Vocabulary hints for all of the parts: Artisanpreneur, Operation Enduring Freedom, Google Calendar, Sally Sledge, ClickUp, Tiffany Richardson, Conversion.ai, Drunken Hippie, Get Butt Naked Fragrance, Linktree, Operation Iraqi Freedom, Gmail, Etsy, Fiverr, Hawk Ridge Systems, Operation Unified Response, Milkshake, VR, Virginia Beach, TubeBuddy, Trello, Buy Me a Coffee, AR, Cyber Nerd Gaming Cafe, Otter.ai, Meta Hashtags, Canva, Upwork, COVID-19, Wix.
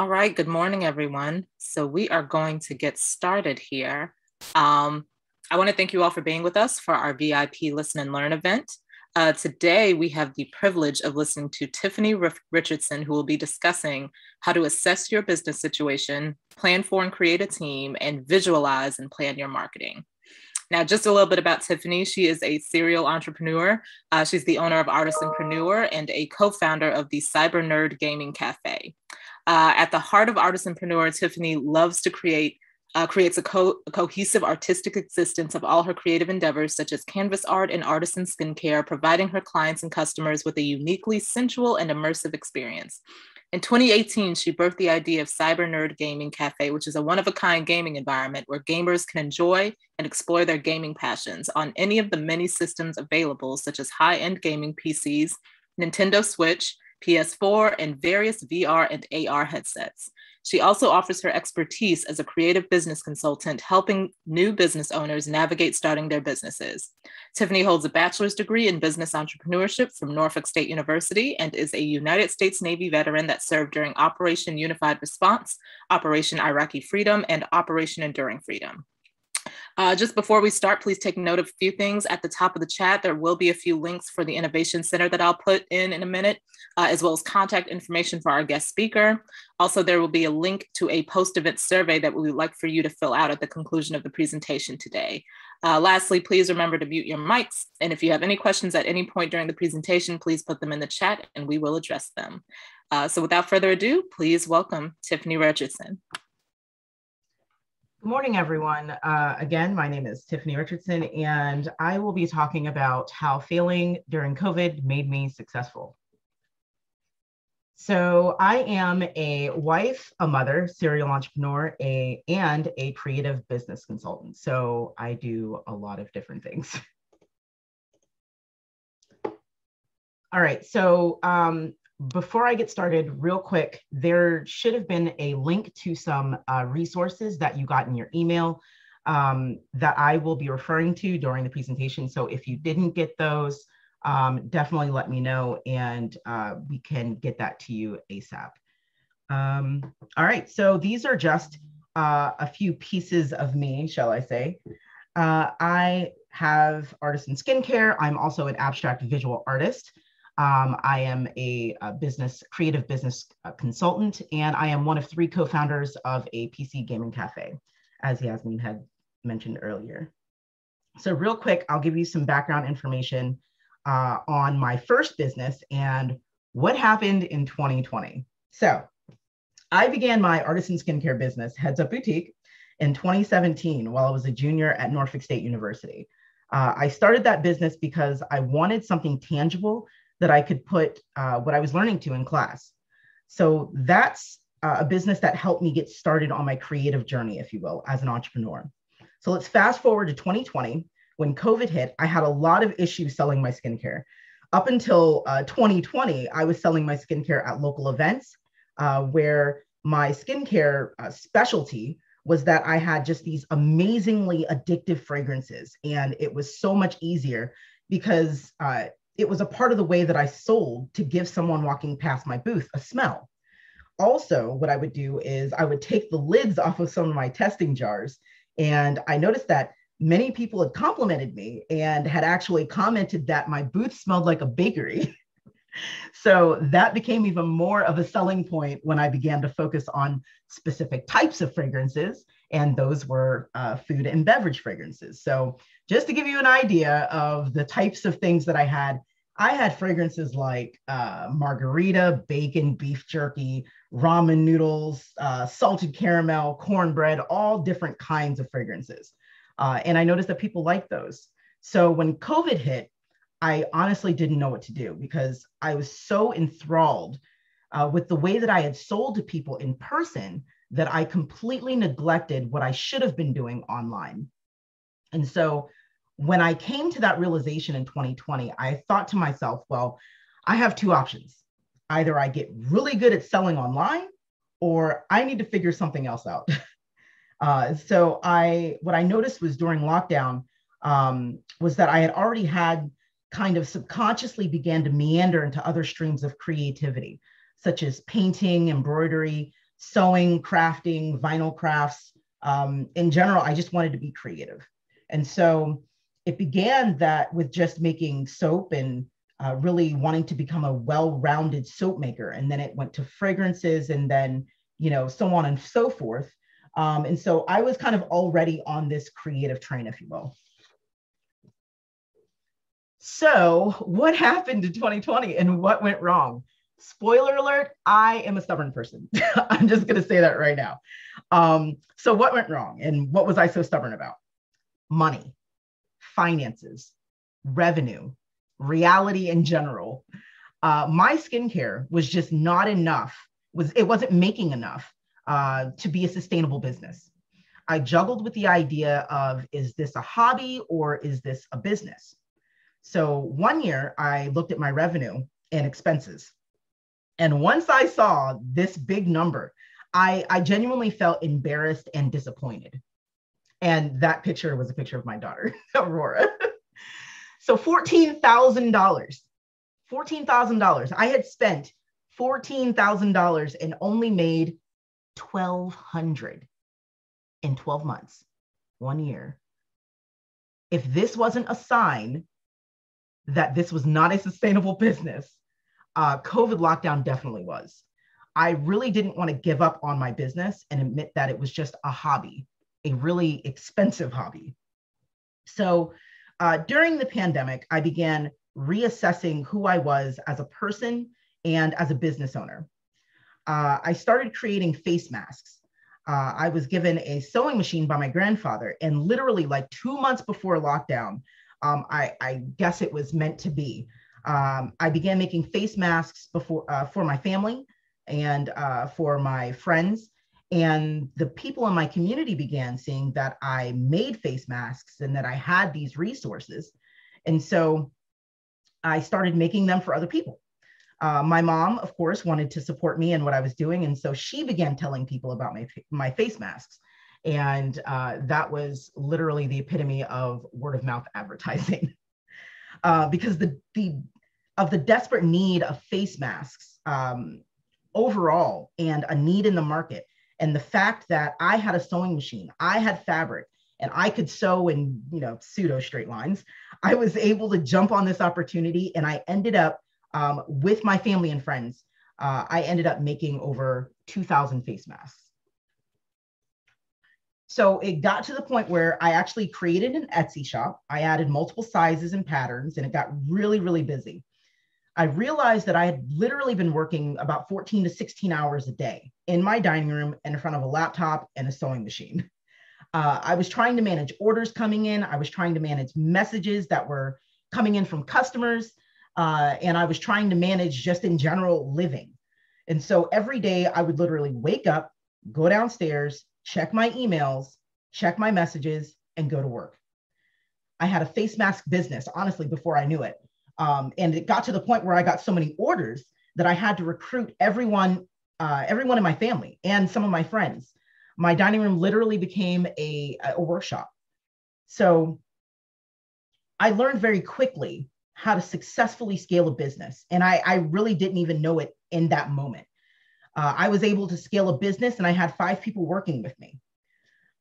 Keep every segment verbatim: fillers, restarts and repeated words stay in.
All right, good morning, everyone. So we are going to get started here. Um, I want to thank you all for being with us for our V I P Listen and Learn event. Uh, today, we have the privilege of listening to Tiffany Richardson, who will be discussing how to assess your business situation, plan for and create a team, and visualize and plan your marketing. Now, just a little bit about Tiffany. She is a serial entrepreneur. Uh, she's the owner of Artisanpreneur and a co-founder of the Cyber Nerd Gaming Cafe. Uh, at the heart of Artisanpreneur, Tiffany loves to create, uh, creates a, co a cohesive artistic existence of all her creative endeavors, such as canvas art and artisan skincare, providing her clients and customers with a uniquely sensual and immersive experience. In twenty eighteen, she birthed the idea of Cyber Nerd Gaming Cafe, which is a one-of-a-kind gaming environment where gamers can enjoy and explore their gaming passions on any of the many systems available, such as high-end gaming P Cs, Nintendo Switch, P S four, and various V R and A R headsets. She also offers her expertise as a creative business consultant, helping new business owners navigate starting their businesses. Tiffany holds a bachelor's degree in business entrepreneurship from Norfolk State University and is a United States Navy veteran that served during Operation Unified Response, Operation Iraqi Freedom, and Operation Enduring Freedom. Uh, just before we start, please take note of a few things. At the top of the chat, there will be a few links for the Innovation Center that I'll put in in a minute, uh, as well as contact information for our guest speaker. Also, there will be a link to a post-event survey that we would like for you to fill out at the conclusion of the presentation today. Uh, lastly, please remember to mute your mics. And if you have any questions at any point during the presentation, please put them in the chat and we will address them. Uh, so without further ado, please welcome Tiffany Richardson. Good morning, everyone. Uh, again, my name is Tiffany Richardson, and I will be talking about how failing during COVID made me successful. So I am a wife, a mother, serial entrepreneur, a, and a creative business consultant. So I do a lot of different things. All right, so um, before I get started, real quick, there should have been a link to some uh, resources that you got in your email um, that I will be referring to during the presentation. So if you didn't get those, um, definitely let me know and uh, we can get that to you ASAP. Um, all right, so these are just uh, a few pieces of me, shall I say. Uh, I have artisan skincare. I'm also an abstract visual artist. Um, I am a, a business, creative business uh, consultant, and I am one of three co-founders of a P C gaming cafe, as Yasmin had mentioned earlier. So real quick, I'll give you some background information uh, on my first business and what happened in twenty twenty. So I began my artisan skincare business, Heads Up Boutique, in twenty seventeen while I was a junior at Norfolk State University. Uh, I started that business because I wanted something tangible that I could put uh, what I was learning to in class. So that's uh, a business that helped me get started on my creative journey, if you will, as an entrepreneur. So let's fast forward to twenty twenty. When COVID hit, I had a lot of issues selling my skincare. Up until uh, twenty twenty, I was selling my skincare at local events uh, where my skincare uh, specialty was that I had just these amazingly addictive fragrances. And it was so much easier because uh, it was a part of the way that I sold to give someone walking past my booth a smell. Also, what I would do is I would take the lids off of some of my testing jars. And I noticed that many people had complimented me and had actually commented that my booth smelled like a bakery. So that became even more of a selling point when I began to focus on specific types of fragrances, and those were uh, food and beverage fragrances. So just to give you an idea of the types of things that I had, I had fragrances like uh, margarita, bacon, beef jerky, ramen noodles, uh, salted caramel, cornbread, all different kinds of fragrances. Uh, and I noticed that people liked those. So when COVID hit, I honestly didn't know what to do because I was so enthralled uh, with the way that I had sold to people in person that I completely neglected what I should have been doing online. And so when I came to that realization in twenty twenty, I thought to myself, well, I have two options. Either I get really good at selling online or I need to figure something else out. uh, so I, what I noticed was during lockdown um, was that I had already had kind of subconsciously began to meander into other streams of creativity, such as painting, embroidery, sewing, crafting, vinyl crafts. Um, in general, I just wanted to be creative. And so it began that with just making soap and uh, really wanting to become a well-rounded soap maker. And then it went to fragrances and then, you know, so on and so forth. Um, and so I was kind of already on this creative train, if you will. So what happened in twenty twenty and what went wrong? Spoiler alert, I am a stubborn person. I'm just going to say that right now. Um, so what went wrong and what was I so stubborn about? Money, finances, revenue, reality in general. Uh, my skincare was just not enough. Was, it wasn't making enough uh, to be a sustainable business. I juggled with the idea of, is this a hobby or is this a business? So one year I looked at my revenue and expenses. And once I saw this big number, I, I genuinely felt embarrassed and disappointed. And that picture was a picture of my daughter, Aurora. So fourteen thousand dollars, fourteen thousand dollars. I had spent fourteen thousand dollars and only made twelve hundred dollars in twelve months, one year. If this wasn't a sign that this was not a sustainable business, uh, COVID lockdown definitely was. I really didn't want to give up on my business and admit that it was just a hobby, a really expensive hobby. So uh, during the pandemic, I began reassessing who I was as a person and as a business owner. Uh, I started creating face masks. Uh, I was given a sewing machine by my grandfather, and literally like two months before lockdown, Um, I, I guess it was meant to be. Um, I began making face masks before, uh, for my family and uh, for my friends. And the people in my community began seeing that I made face masks and that I had these resources. And so I started making them for other people. Uh, my mom, of course, wanted to support me in what I was doing. And so she began telling people about my, my face masks. And uh, that was literally the epitome of word of mouth advertising, uh, because the, the of the desperate need of face masks um, overall, and a need in the market, and the fact that I had a sewing machine, I had fabric, and I could sew in, you know, pseudo straight lines. I was able to jump on this opportunity, and I ended up um, with my family and friends. Uh, I ended up making over two thousand face masks. So it got to the point where I actually created an Etsy shop. I added multiple sizes and patterns, and it got really, really busy. I realized that I had literally been working about fourteen to sixteen hours a day in my dining room in front of a laptop and a sewing machine. Uh, I was trying to manage orders coming in. I was trying to manage messages that were coming in from customers. Uh, and I was trying to manage just in general living. And so every day I would literally wake up, go downstairs, check my emails, check my messages, and go to work. I had a face mask business, honestly, before I knew it. Um, and it got to the point where I got so many orders that I had to recruit everyone, uh, everyone in my family and some of my friends. My dining room literally became a, a workshop. So I learned very quickly how to successfully scale a business. And I, I really didn't even know it in that moment. Uh, I was able to scale a business, and I had five people working with me.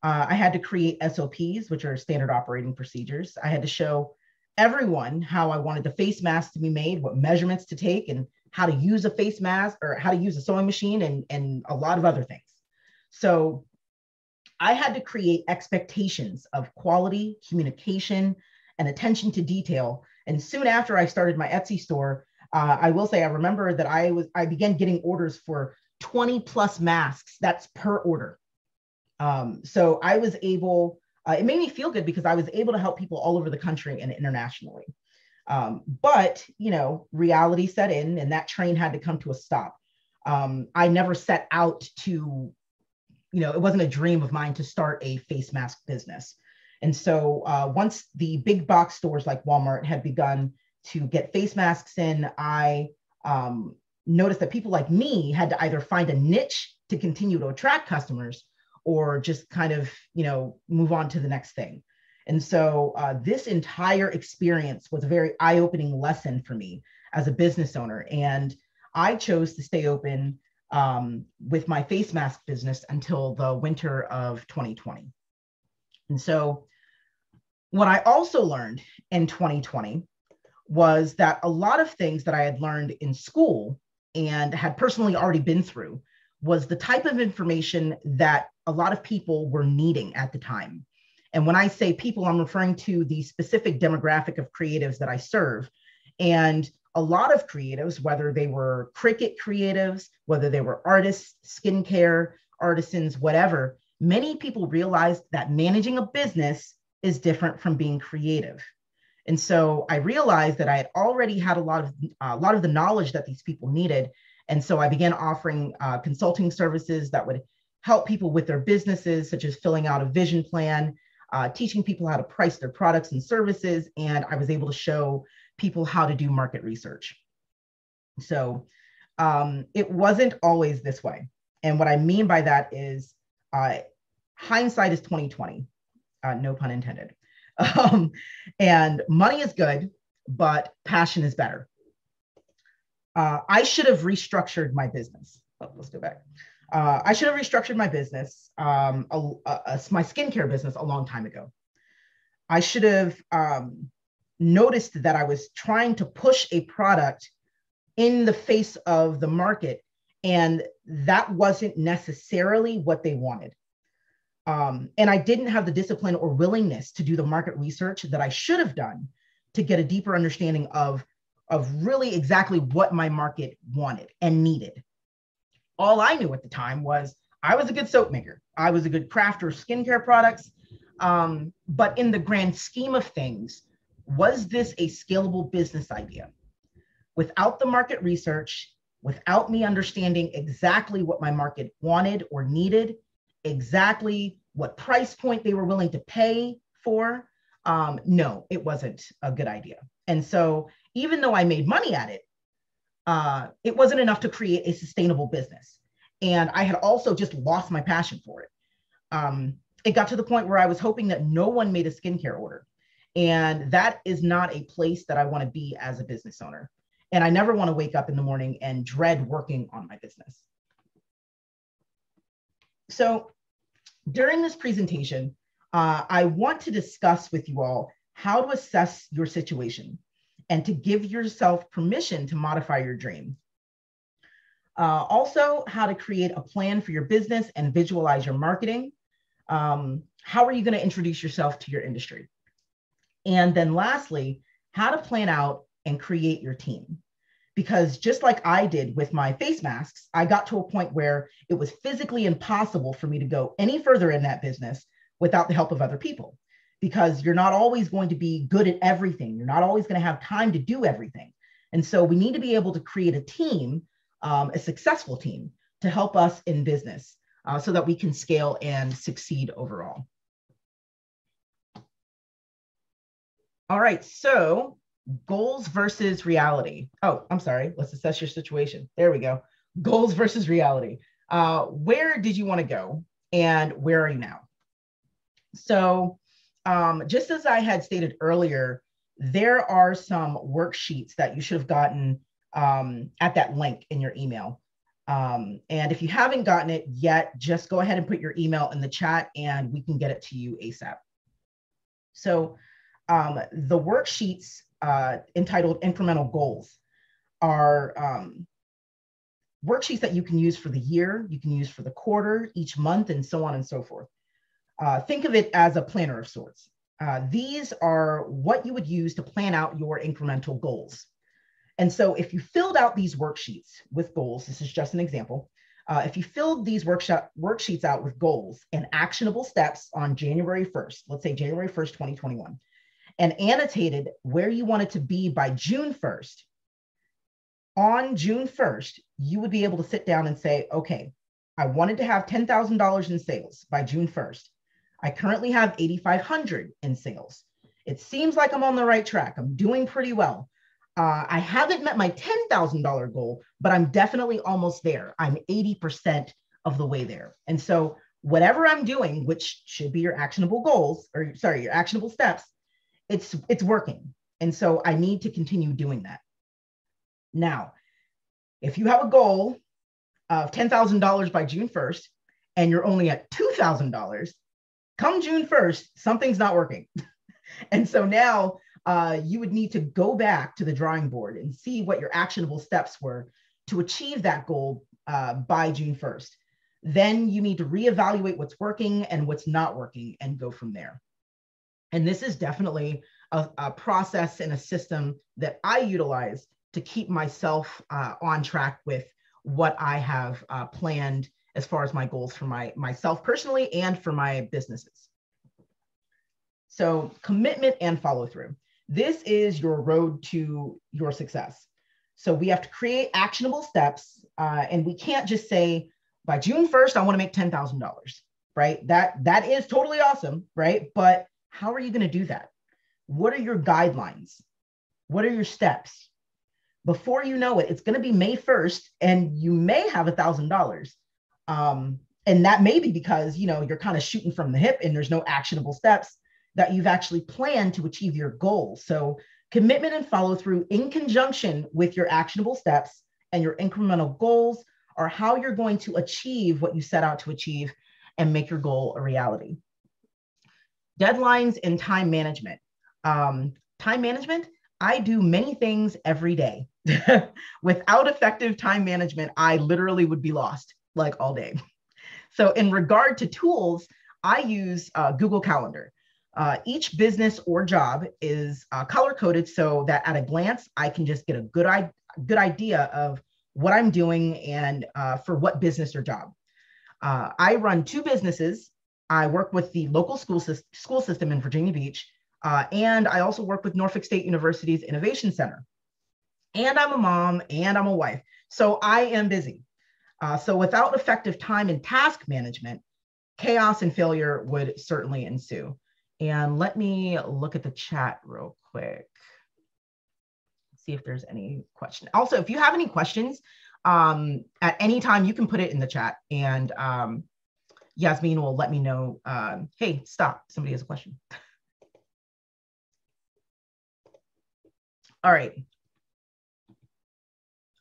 Uh, I had to create S O Ps, which are standard operating procedures. I had to show everyone how I wanted the face mask to be made, what measurements to take, and how to use a face mask or how to use a sewing machine, and, and a lot of other things. So I had to create expectations of quality, communication, and attention to detail. And soon after I started my Etsy store, Uh, I will say, I remember that I was I began getting orders for twenty plus masks. That's per order. Um, so I was able, uh, it made me feel good because I was able to help people all over the country and internationally. Um, but, you know, reality set in, and that train had to come to a stop. Um, I never set out to, you know, it wasn't a dream of mine to start a face mask business. And so uh, once the big box stores like Walmart had begun to get face masks in, I um, noticed that people like me had to either find a niche to continue to attract customers or just kind of, you know, move on to the next thing. And so uh, this entire experience was a very eye-opening lesson for me as a business owner. And I chose to stay open um, with my face mask business until the winter of twenty twenty. And so what I also learned in twenty twenty was that a lot of things that I had learned in school and had personally already been through was the type of information that a lot of people were needing at the time. And when I say people, I'm referring to the specific demographic of creatives that I serve. And a lot of creatives, whether they were cricket creatives, whether they were artists, skincare, artisans, whatever, many people realized that managing a business is different from being creative. And so I realized that I had already had a lot of, uh, a lot of the knowledge that these people needed. And so I began offering uh, consulting services that would help people with their businesses, such as filling out a vision plan, uh, teaching people how to price their products and services. And I was able to show people how to do market research. So um, it wasn't always this way. And what I mean by that is uh, hindsight is twenty twenty, uh, no pun intended. Um, and money is good, but passion is better. Uh, I should have restructured my business. Oh, let's go back. Uh, I should have restructured my business, um, a, a, a, my skincare business a long time ago. I should have um, noticed that I was trying to push a product in the face of the market, and that wasn't necessarily what they wanted. Um, and I didn't have the discipline or willingness to do the market research that I should have done to get a deeper understanding of, of really exactly what my market wanted and needed. All I knew at the time was I was a good soap maker. I was a good crafter of skincare products. Um, but in the grand scheme of things, was this a scalable business idea? Without the market research, without me understanding exactly what my market wanted or needed, exactly what price point they were willing to pay for, um, no, it wasn't a good idea. And so even though I made money at it, uh, it wasn't enough to create a sustainable business. And I had also just lost my passion for it. Um, it got to the point where I was hoping that no one made a skincare order. And that is not a place that I want to be as a business owner. And I never want to wake up in the morning and dread working on my business. So during this presentation, uh, I want to discuss with you all how to assess your situation and to give yourself permission to modify your dream. Uh, also, how to create a plan for your business and visualize your marketing. Um, how are you going to introduce yourself to your industry? And then lastly, how to plan out and create your team. Because just like I did with my face masks, I got to a point where it was physically impossible for me to go any further in that business without the help of other people, because you're not always going to be good at everything. You're not always going to have time to do everything. And so we need to be able to create a team, um, a successful team, to help us in business uh, so that we can scale and succeed overall. All right, so goals versus reality. Oh, I'm sorry. Let's assess your situation. There we go. Goals versus reality. Uh, where did you want to go and where are you now? So um, just as I had stated earlier, there are some worksheets that you should have gotten um, at that link in your email. Um, and if you haven't gotten it yet, just go ahead and put your email in the chat and we can get it to you ASAP. So um, the worksheets Uh, entitled Incremental Goals are um, worksheets that you can use for the year, you can use for the quarter, each month, and so on and so forth. Uh, think of it as a planner of sorts. Uh, these are what you would use to plan out your incremental goals. And so if you filled out these worksheets with goals, this is just an example, uh, if you filled these worksheets out with goals and actionable steps on January first, let's say January first, twenty twenty-one, and annotated where you want it to be by June first, on June first, you would be able to sit down and say, okay, I wanted to have ten thousand dollars in sales by June first. I currently have eight thousand five hundred dollars in sales. It seems like I'm on the right track. I'm doing pretty well. Uh, I haven't met my ten thousand dollar goal, but I'm definitely almost there. I'm eighty percent of the way there. And so whatever I'm doing, which should be your actionable goals, or sorry, your actionable steps, It's, it's working. And so I need to continue doing that. Now, if you have a goal of ten thousand dollars by June first and you're only at two thousand dollars, come June first, something's not working. And so now uh, you would need to go back to the drawing board and see what your actionable steps were to achieve that goal uh, by June first. Then you need to reevaluate what's working and what's not working and go from there. And this is definitely a, a process and a system that I utilize to keep myself uh, on track with what I have uh, planned as far as my goals for my, myself personally and for my businesses. So commitment and follow through. This is your road to your success. So we have to create actionable steps uh, and we can't just say, by June first, I want to make ten thousand dollars, right? That, that is totally awesome, right? But how are you going to do that? What are your guidelines? What are your steps? Before you know it, it's going to be May first and you may have one thousand dollars. Um, and that may be because, you know, you're kind of shooting from the hip and there's no actionable steps that you've actually planned to achieve your goal. So commitment and follow through in conjunction with your actionable steps and your incremental goals or how you're going to achieve what you set out to achieve and make your goal a reality. Deadlines and time management. Um, time management, I do many things every day. Without effective time management, I literally would be lost like all day. So in regard to tools, I use uh, Google Calendar. Uh, each business or job is uh, color-coded so that at a glance, I can just get a good, I good idea of what I'm doing and uh, for what business or job. Uh, I run two businesses. I work with the local school, sy school system in Virginia Beach, uh, and I also work with Norfolk State University's Innovation Center. And I'm a mom and I'm a wife, so I am busy. Uh, so without effective time and task management, chaos and failure would certainly ensue. And let me look at the chat real quick. See if there's any question. Also, if you have any questions um, at any time, you can put it in the chat and um, Yasmin will let me know, um, hey, stop, somebody has a question. All right.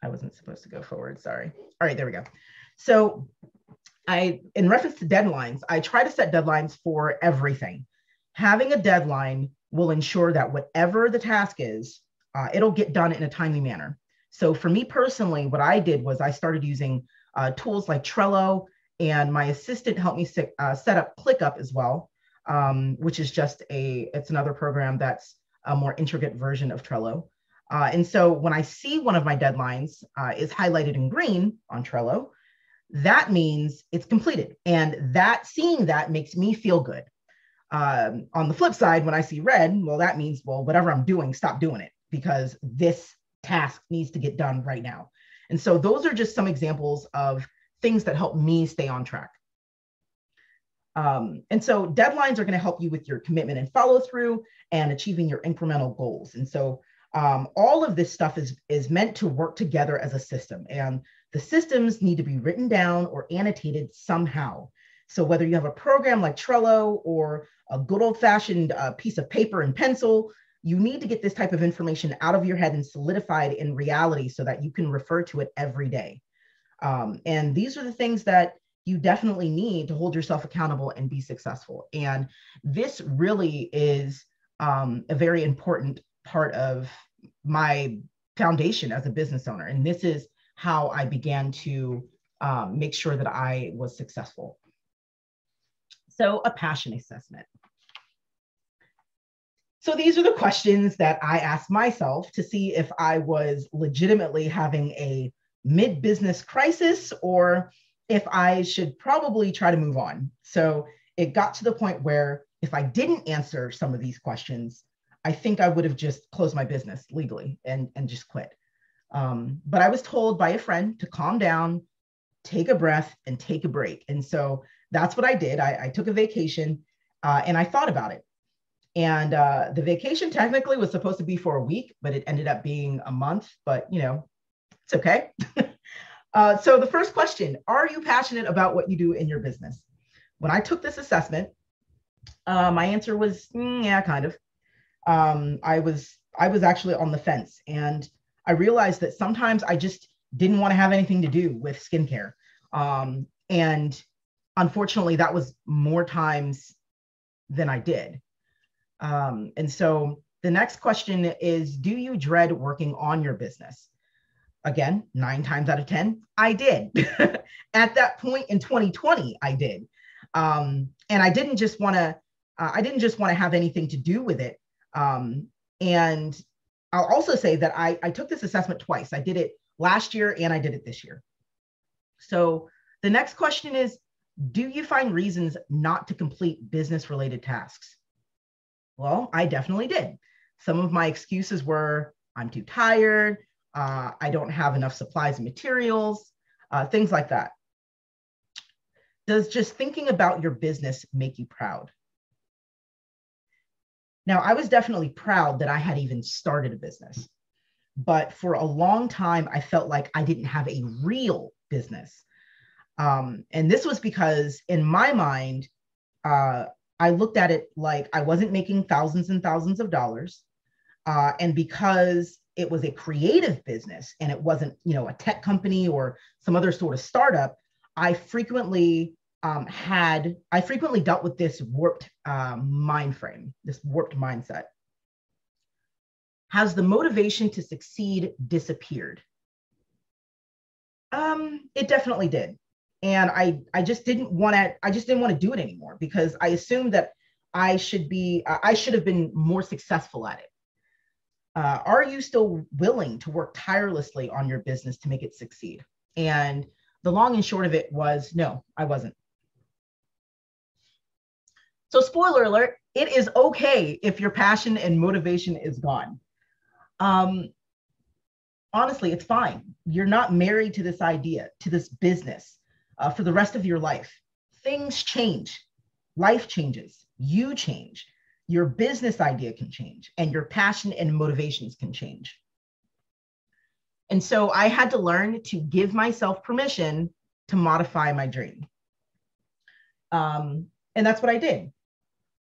I wasn't supposed to go forward, sorry. All right, there we go. So I, in reference to deadlines, I try to set deadlines for everything. Having a deadline will ensure that whatever the task is, Uh, it'll get done in a timely manner. So for me personally, what I did was I started using uh, tools like Trello, and my assistant helped me sit, uh, set up ClickUp as well, um, which is just a, it's another program that's a more intricate version of Trello. Uh, and so when I see one of my deadlines uh, is highlighted in green on Trello, that means it's completed. And that seeing that makes me feel good. Um, on the flip side, when I see red, well, that means, well, whatever I'm doing, stop doing it, because this task needs to get done right now. And so those are just some examples of things that help me stay on track. Um, and so deadlines are gonna help you with your commitment and follow through and achieving your incremental goals. And so um, all of this stuff is, is meant to work together as a system, and the systems need to be written down or annotated somehow. So whether you have a program like Trello or a good old fashioned uh, piece of paper and pencil, you need to get this type of information out of your head and solidified in reality so that you can refer to it every day. Um, and these are the things that you definitely need to hold yourself accountable and be successful. And this really is um, a very important part of my foundation as a business owner. And this is how I began to um, make sure that I was successful. So a passion assessment. So these are the questions that I asked myself to see if I was legitimately having a mid-business crisis or if I should probably try to move on. So it got to the point where if I didn't answer some of these questions, I think I would have just closed my business legally and, and just quit. Um, but I was told by a friend to calm down, take a breath, and take a break. And so that's what I did. I, I took a vacation uh, and I thought about it. And uh, the vacation technically was supposed to be for a week, but it ended up being a month, but you know, it's okay. uh, so the first question, are you passionate about what you do in your business? When I took this assessment, uh, my answer was, mm, yeah, kind of. Um, I was, I was actually on the fence, and I realized that sometimes I just didn't want to have anything to do with skincare. Um, and unfortunately, that was more times than I did. Um, and so the next question is, do you dread working on your business? Again, nine times out of ten, I did. At that point in twenty twenty, I did. Um, and I didn't just want to, uh, I didn't just want to have anything to do with it. Um, and I'll also say that I, I took this assessment twice. I did it last year and I did it this year. So the next question is, do you find reasons not to complete business-related tasks? Well, I definitely did. Some of my excuses were, I'm too tired, uh, I don't have enough supplies and materials, uh, things like that. Does just thinking about your business make you proud? Now, I was definitely proud that I had even started a business, but for a long time, I felt like I didn't have a real business. Um, and this was because in my mind, uh, I looked at it like I wasn't making thousands and thousands of dollars. Uh, and because it was a creative business and it wasn't, you know, a tech company or some other sort of startup, I frequently um, had, I frequently dealt with this warped uh, mind frame, this warped mindset. Has the motivation to succeed disappeared? Um, it definitely did. And I, I just didn't want to, I just didn't want to do it anymore because I assumed that I should be, uh, I should have been more successful at it. Uh, are you still willing to work tirelessly on your business to make it succeed? And the long and short of it was, no, I wasn't. So spoiler alert, it is okay if your passion and motivation is gone. Um, honestly, it's fine. You're not married to this idea, to this business. Uh, for the rest of your life. Things change, life changes, you change, your business idea can change, and your passion and motivations can change. And so I had to learn to give myself permission to modify my dream. Um, and that's what I did.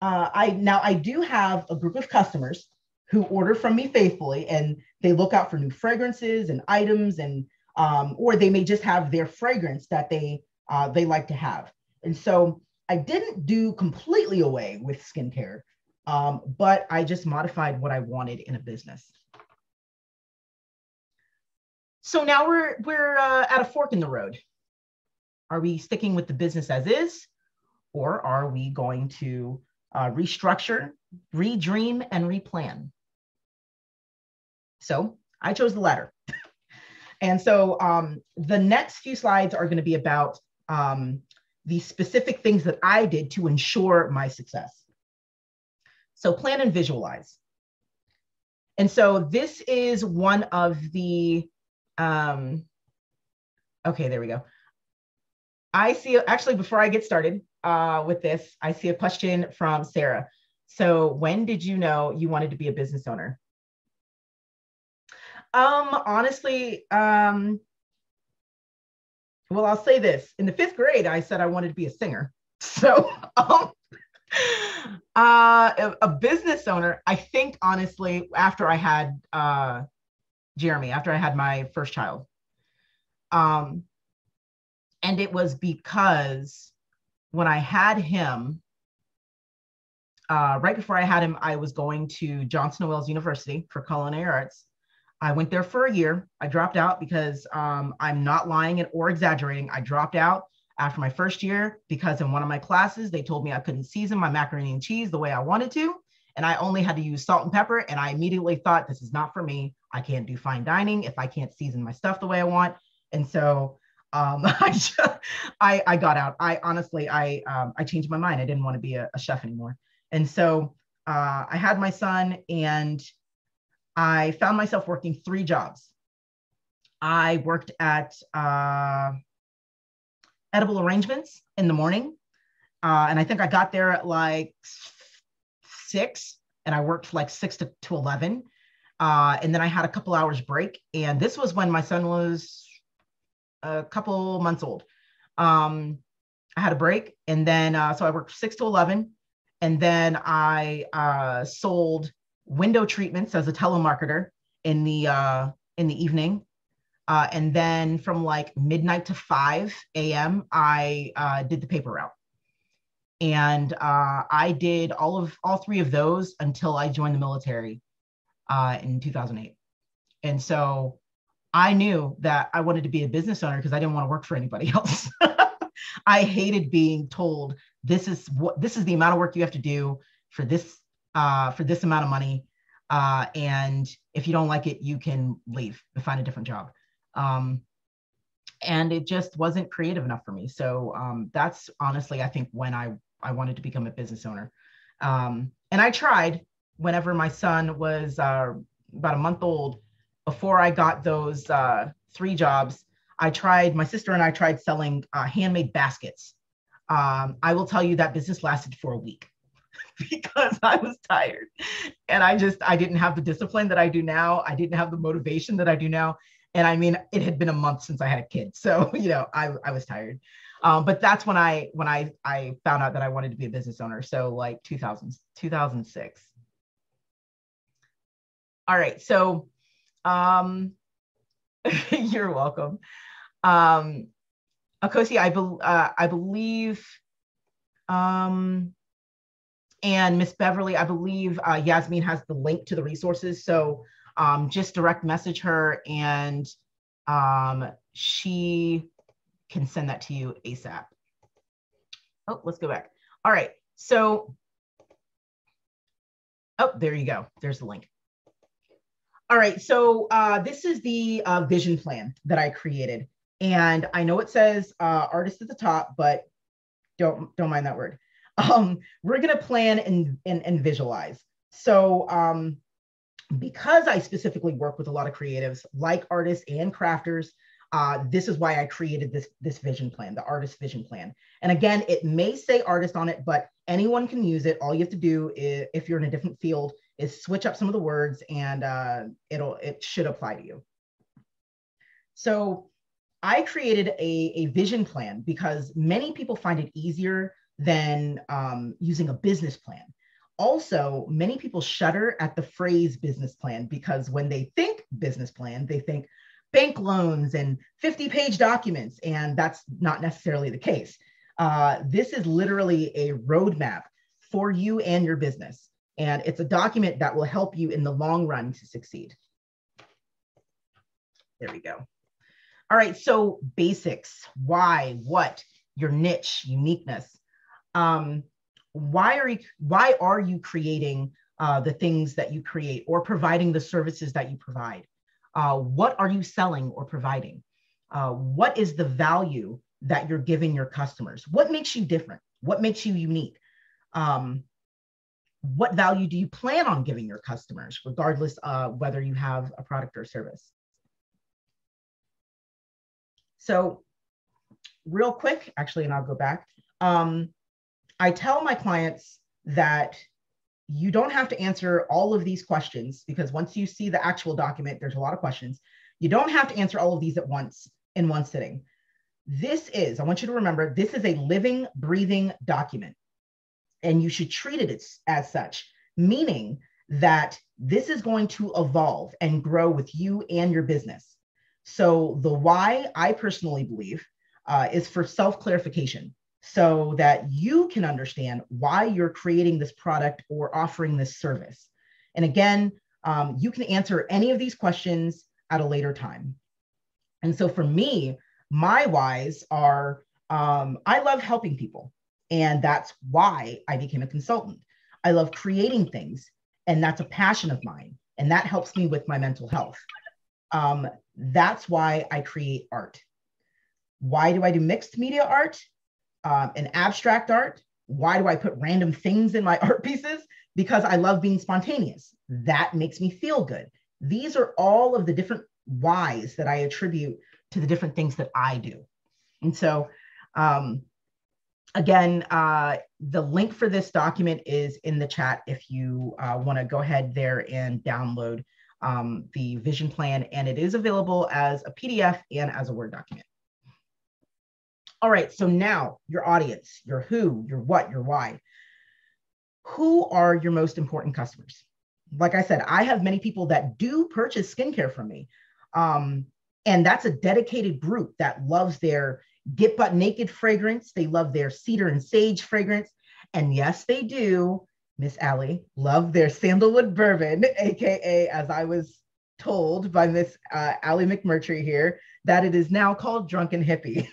Uh, I now I do have a group of customers who order from me faithfully, and they look out for new fragrances and items, and um, or they may just have their fragrance that they Uh, they like to have. And so I didn't do completely away with skincare, um, but I just modified what I wanted in a business. So now we're, we're uh, at a fork in the road. Are we sticking with the business as is, or are we going to uh, restructure, redream, and replan? So I chose the latter. And so um, the next few slides are going to be about Um, the specific things that I did to ensure my success. So plan and visualize. And so this is one of the, um, okay, there we go. I see, actually, before I get started uh, with this, I see a question from Sarah. So when did you know you wanted to be a business owner? Um, honestly, um, well, I'll say this. In the fifth grade, I said I wanted to be a singer. So um, uh, a business owner, I think, honestly, after I had uh, Jeremy, after I had my first child. Um, and it was because when I had him, uh, right before I had him, I was going to Johnson and Wales University for culinary arts. I went there for a year. I dropped out because um, I'm not lying or exaggerating. I dropped out after my first year because in one of my classes, they told me I couldn't season my macaroni and cheese the way I wanted to. And I only had to use salt and pepper. And I immediately thought, this is not for me. I can't do fine dining if I can't season my stuff the way I want. And so um, I, just, I, I got out. I honestly, I, um, I changed my mind. I didn't want to be a, a chef anymore. And so uh, I had my son, and I found myself working three jobs. I worked at uh, Edible Arrangements in the morning. Uh, and I think I got there at like six, and I worked like six to, to eleven. Uh, and then I had a couple hours break. And this was when my son was a couple months old. Um, I had a break. And then, uh, so I worked six to eleven. And then I uh, sold window treatments as a telemarketer in the uh, in the evening, Uh, and then from like midnight to five a m, I uh, did the paper route. And uh, I did all of all three of those until I joined the military uh, in two thousand eight. And so I knew that I wanted to be a business owner because I didn't want to work for anybody else. I hated being told this is what this is the amount of work you have to do for this uh, for this amount of money. Uh, and if you don't like it, you can leave and find a different job. Um, and it just wasn't creative enough for me. So um, that's honestly, I think, when I, I wanted to become a business owner. Um, and I tried whenever my son was uh, about a month old, before I got those uh, three jobs, I tried, my sister and I tried selling uh, handmade baskets. Um, I will tell you that business lasted for a week because I was tired. And I just, I didn't have the discipline that I do now. I didn't have the motivation that I do now. And I mean, it had been a month since I had a kid. So, you know, I, I was tired. Um, but that's when I when I, I found out that I wanted to be a business owner. So like two thousand, two thousand six. All right. So um, you're welcome. Um, Akosi, I, be, uh, I believe, um, and Miss Beverly, I believe uh, Yasmin has the link to the resources. So Um, just direct message her and um, she can send that to you ASAP. Oh, let's go back. All right, so, oh, there you go. There's the link. All right, so uh, this is the uh, vision plan that I created. And I know it says uh, artist at the top, but don't, don't mind that word. Um, we're gonna plan and, and, and visualize. So, um, because I specifically work with a lot of creatives like artists and crafters, uh, this is why I created this, this vision plan, the artist vision plan. And again, it may say artist on it, but anyone can use it. All you have to do is, if you're in a different field, is switch up some of the words and uh, it'll, it should apply to you. So I created a, a vision plan because many people find it easier than um, using a business plan. Also, many people shudder at the phrase business plan because when they think business plan, they think bank loans and fifty page documents, and that's not necessarily the case. Uh, this is literally a roadmap for you and your business, and it's a document that will help you in the long run to succeed. There we go. All right, so basics, why, what, your niche, uniqueness. Um, Why are you, why are you creating uh, the things that you create or providing the services that you provide? Uh, what are you selling or providing? Uh, what is the value that you're giving your customers? What makes you different? What makes you unique? Um, what value do you plan on giving your customers, regardless of uh, whether you have a product or service? So real quick, actually, and I'll go back. Um, I tell my clients that you don't have to answer all of these questions because once you see the actual document, there's a lot of questions. You don't have to answer all of these at once in one sitting. This is, I want you to remember, this is a living, breathing document and you should treat it as, as such, meaning that this is going to evolve and grow with you and your business. So the why, I personally believe, uh, is for self-clarification, so that you can understand why you're creating this product or offering this service. And again, um, you can answer any of these questions at a later time. And so for me, my whys are, um, I love helping people. And that's why I became a consultant. I love creating things. And that's a passion of mine. And that helps me with my mental health. Um, that's why I create art. Why do I do mixed media art? Um, and abstract art. Why do I put random things in my art pieces? Because I love being spontaneous. That makes me feel good. These are all of the different whys that I attribute to the different things that I do. And so um, again, uh, the link for this document is in the chat if you uh, wanna go ahead there and download um, the vision plan, and it is available as a P D F and as a Word document. All right, so now your audience, your who, your what, your why. Who are your most important customers? Like I said, I have many people that do purchase skincare from me. Um, And that's a dedicated group that loves their Get Butt Naked fragrance. They love their cedar and sage fragrance. And yes, they do, Miss Allie, love their sandalwood bourbon, A K A, as I was told by Miss uh, Allie McMurtry here, that it is now called Drunken Hippie.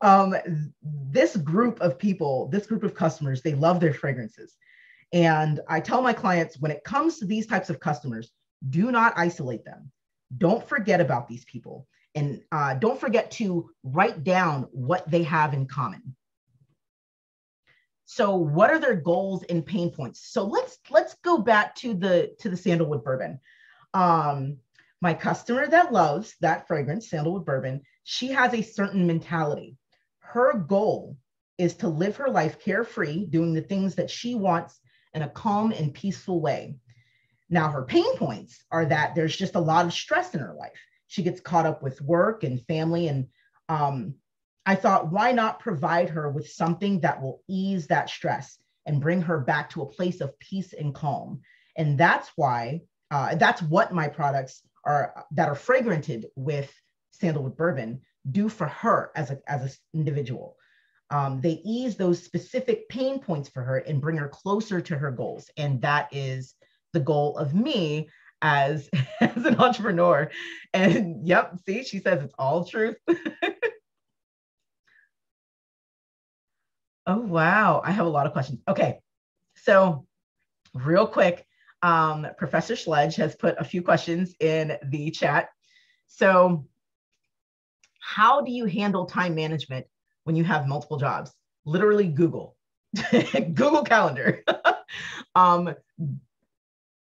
um, this group of people, this group of customers, they love their fragrances. And I tell my clients, when it comes to these types of customers, do not isolate them. Don't forget about these people, and uh, don't forget to write down what they have in common. So what are their goals and pain points? So let's let's go back to the to the sandalwood bourbon. Um, my customer that loves that fragrance, sandalwood bourbon, she has a certain mentality. Her goal is to live her life carefree, doing the things that she wants in a calm and peaceful way. Now, her pain points are that there's just a lot of stress in her life. She gets caught up with work and family. And um, I thought, why not provide her with something that will ease that stress and bring her back to a place of peace and calm? And that's why, uh, that's what my products are that are fragranted with sandalwood bourbon do for her as a, as an individual. Um, they ease those specific pain points for her and bring her closer to her goals. And that is the goal of me as, as an entrepreneur. And yep, see, she says it's all truth. Oh, wow. I have a lot of questions. Okay. So real quick, um, Professor Sledge has put a few questions in the chat. So how do you handle time management when you have multiple jobs? Literally Google, Google Calendar. um,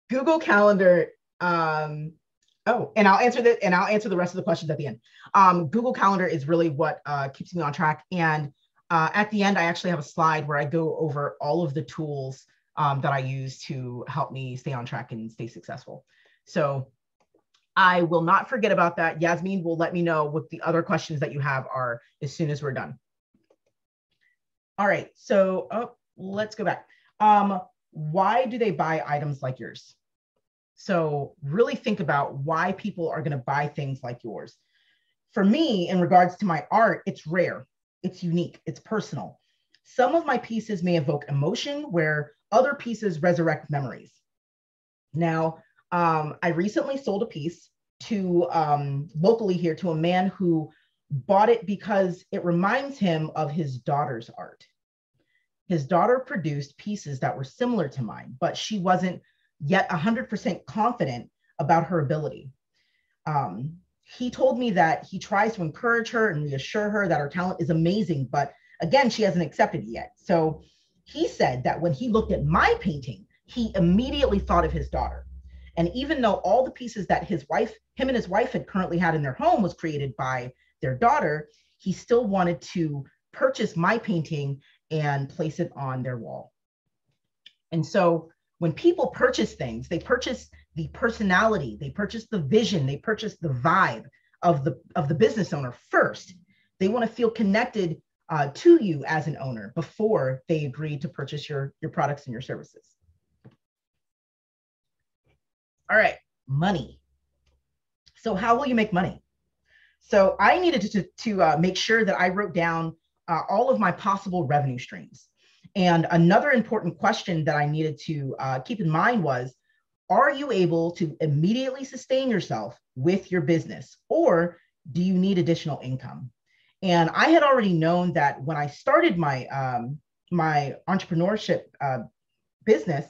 Google Calendar, um, oh, and I'll answer that, and I'll answer the rest of the questions at the end. Um, Google Calendar is really what uh, keeps me on track. And uh, at the end, I actually have a slide where I go over all of the tools um, that I use to help me stay on track and stay successful. So I will not forget about that. Yasmin will let me know what the other questions that you have are as soon as we're done. All right, so oh, let's go back. Um, Why do they buy items like yours? So really think about why people are going to buy things like yours. For me, in regards to my art, it's rare, it's unique, it's personal. Some of my pieces may evoke emotion where other pieces resurrect memories. Now, um, I recently sold a piece to um, locally here to a man who bought it because it reminds him of his daughter's art. His daughter produced pieces that were similar to mine, but she wasn't yet one hundred percent confident about her ability. Um, he told me that he tries to encourage her and reassure her that her talent is amazing, but again, she hasn't accepted it yet. So he said that when he looked at my painting, he immediately thought of his daughter. And even though all the pieces that his wife, him and his wife had currently had in their home was created by their daughter, he still wanted to purchase my painting and place it on their wall. And so when people purchase things, they purchase the personality, they purchase the vision, they purchase the vibe of the, of the business owner first. They want to feel connected uh, to you as an owner before they agree to purchase your, your products and your services. All right, money. So how will you make money? So I needed to, to uh, make sure that I wrote down Uh, all of my possible revenue streams. And another important question that I needed to uh, keep in mind was, are you able to immediately sustain yourself with your business, or do you need additional income? And I had already known that when I started my, um, my entrepreneurship uh, business,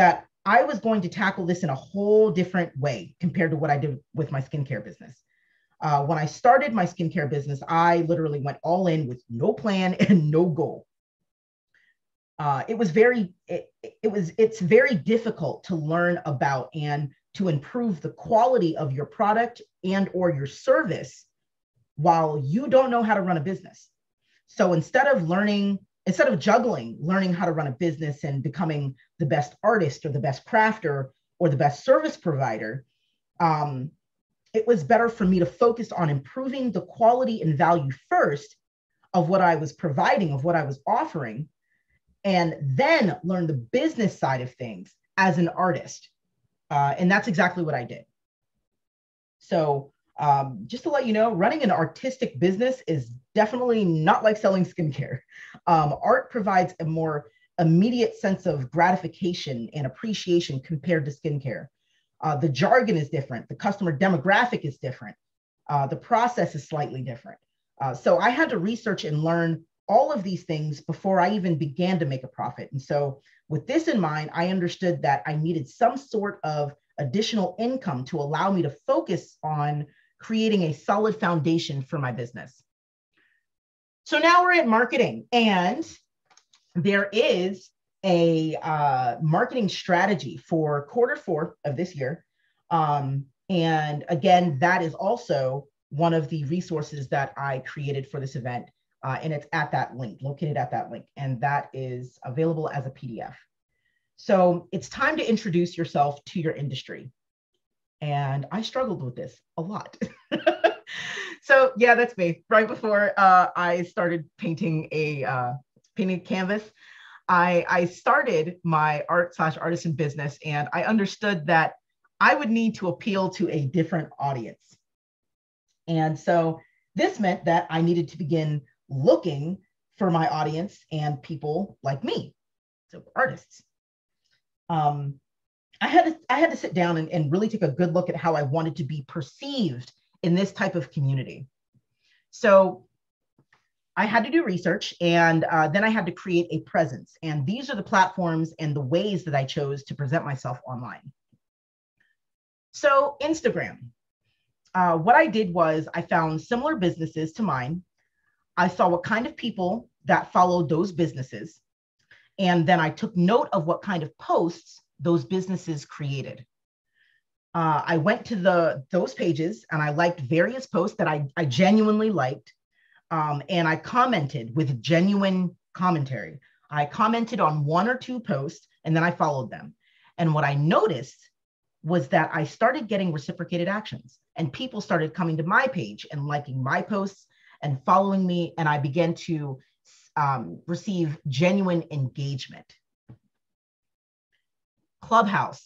that I was going to tackle this in a whole different way compared to what I did with my skincare business. Uh, when I started my skincare business, I literally went all in with no plan and no goal. Uh, it was very, it, it was, it's very difficult to learn about and to improve the quality of your product and or your service while you don't know how to run a business. So instead of learning, instead of juggling, learning how to run a business and becoming the best artist or the best crafter or the best service provider, um, it was better for me to focus on improving the quality and value first of what I was providing, of what I was offering, and then learn the business side of things as an artist. Uh, and that's exactly what I did. So Um, just to let you know, running an artistic business is definitely not like selling skincare. Um, art provides a more immediate sense of gratification and appreciation compared to skincare. Uh, the jargon is different. The customer demographic is different. Uh, the process is slightly different. Uh, so I had to research and learn all of these things before I even began to make a profit. And so with this in mind, I understood that I needed some sort of additional income to allow me to focus on creating a solid foundation for my business. So now we're at marketing, and there is a uh, marketing strategy for quarter four of this year. Um, and again, that is also one of the resources that I created for this event. Uh, and it's at that link, located at that link. And that is available as a P D F. So it's time to introduce yourself to your industry. And I struggled with this a lot. So yeah, that's me. Right before uh, I started painting a uh, painting canvas, I, I started my art slash artisan business, and I understood that I would need to appeal to a different audience. And so this meant that I needed to begin looking for my audience and people like me, so artists. Um, I had to, I had to sit down and, and really take a good look at how I wanted to be perceived in this type of community. So I had to do research, and uh, then I had to create a presence. And these are the platforms and the ways that I chose to present myself online. So Instagram, uh, what I did was I found similar businesses to mine. I saw what kind of people that followed those businesses. And then I took note of what kind of posts those businesses created. Uh, I went to the those pages and I liked various posts that I, I genuinely liked. Um, and I commented with genuine commentary. I commented on one or two posts, and then I followed them. And what I noticed was that I started getting reciprocated actions, and people started coming to my page and liking my posts and following me. And I began to Um, receive genuine engagement. Clubhouse.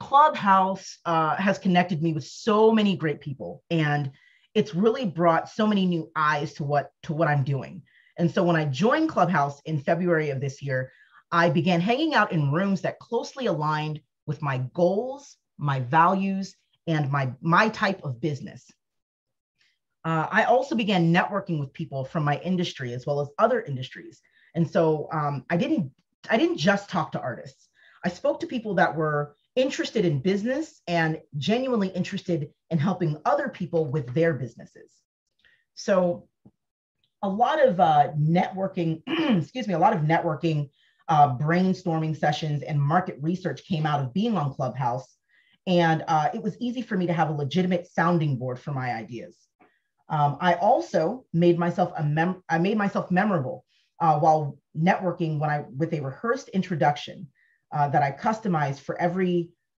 Clubhouse uh, has connected me with so many great people, and it's really brought so many new eyes to what, to what I'm doing. And so when I joined Clubhouse in February of this year, I began hanging out in rooms that closely aligned with my goals, my values, and my, my type of business. Uh, I also began networking with people from my industry as well as other industries. And so um, I didn't, I didn't just talk to artists. I spoke to people that were interested in business and genuinely interested in helping other people with their businesses. So a lot of uh, networking, excuse me, a lot of networking, uh, brainstorming sessions and market research came out of being on Clubhouse. And uh, it was easy for me to have a legitimate sounding board for my ideas. Um, I also made myself a mem I made myself memorable uh, while networking when I with a rehearsed introduction uh, that I customized for every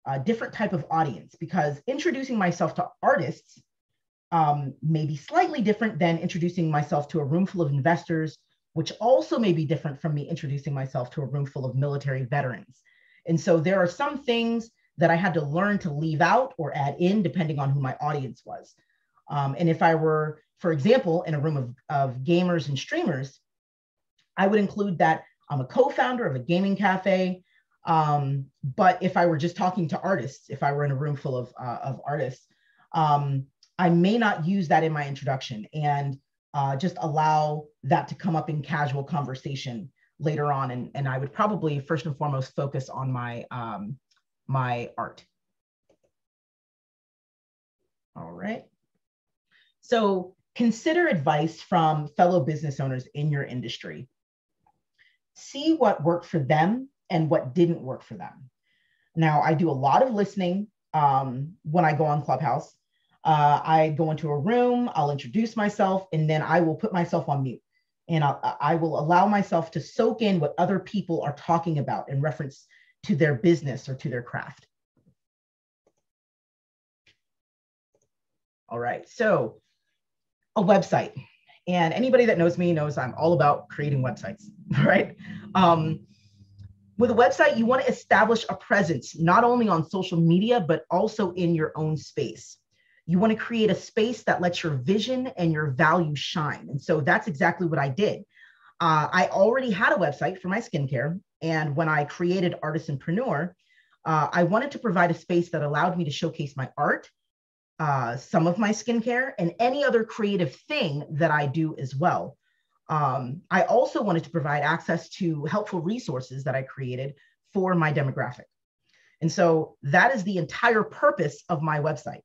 uh, different type of audience, because introducing myself to artists um, may be slightly different than introducing myself to a room full of investors, which also may be different from me introducing myself to a room full of military veterans. And so there are some things that I had to learn to leave out or add in depending on who my audience was. Um, and if I were, for example, in a room of, of gamers and streamers, I would include that I'm a co-founder of a gaming cafe. Um, but if I were just talking to artists, if I were in a room full of, uh, of artists, um, I may not use that in my introduction and uh, just allow that to come up in casual conversation later on. And, and I would probably first and foremost focus on my, um, my art. All right. So consider advice from fellow business owners in your industry. See what worked for them and what didn't work for them. Now, I do a lot of listening um, when I go on Clubhouse. Uh, I go into a room, I'll introduce myself, and then I will put myself on mute. And I'll, I will allow myself to soak in what other people are talking about in reference to their business or to their craft. All right, so a website, and anybody that knows me knows I'm all about creating websites, right? Um, with a website, you want to establish a presence, not only on social media, but also in your own space. You want to create a space that lets your vision and your value shine. And so that's exactly what I did. Uh, I already had a website for my skincare. And when I created Artisanpreneur, uh, I wanted to provide a space that allowed me to showcase my art, uh, some of my skincare, and any other creative thing that I do as well. Um, I also wanted to provide access to helpful resources that I created for my demographic. And so that is the entire purpose of my website.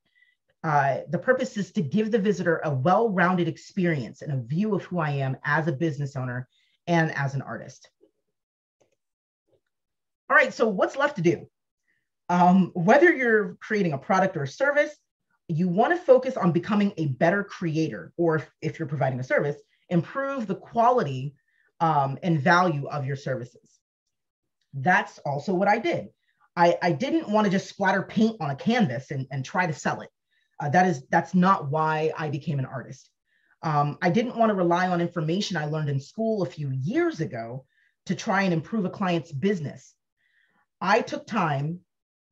Uh, the purpose is to give the visitor a well-rounded experience and a view of who I am as a business owner and as an artist. All right, so what's left to do? Um, whether you're creating a product or a service, you want to focus on becoming a better creator, or if, if you're providing a service, improve the quality um, and value of your services. That's also what I did. I, I didn't want to just splatter paint on a canvas and, and try to sell it. Uh, that is, that's not why I became an artist. Um, I didn't want to rely on information I learned in school a few years ago to try and improve a client's business. I took time